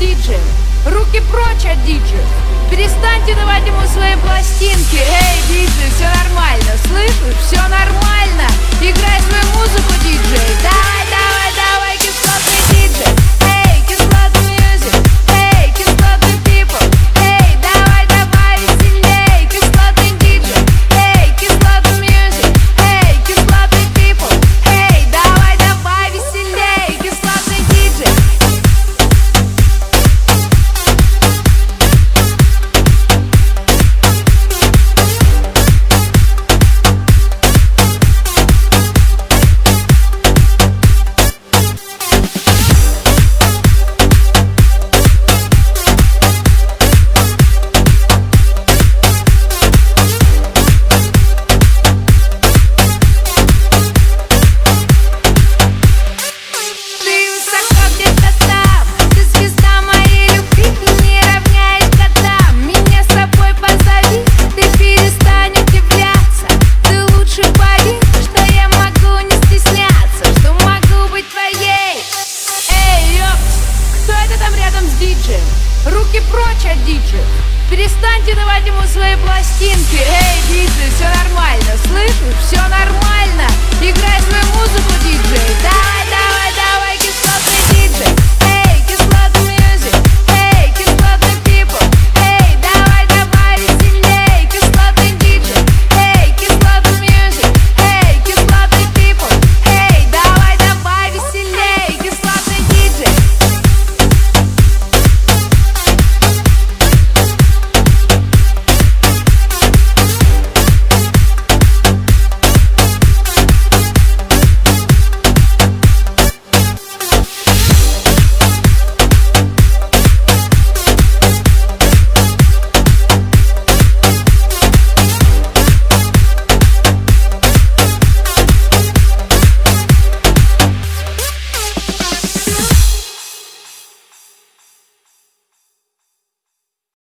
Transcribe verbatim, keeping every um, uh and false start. диджеев. Руки прочь от диджеев. Перестаньте давать ему свои пластинки. Эй, диджей, все нормально, слышишь? Все нормально. Играй свою музыку, диджей. Давай, давай, давай, кислотный диджей. Эй, кислотный мьюзик. Эй, кислотный people. Эй, давай, давай, сильней. Кислотный диджей. Эй, кислотный мьюзик. Эй, кислотный people. Эй, давай, давай, веселей. Кислотный диджей. Руки прочь от диджеев. Перестаньте давать ему свои пластинки. Эй, диджей, все нормально, слышишь? Все нормально. Играй свою музыку, диджей. Давай, давай, давай.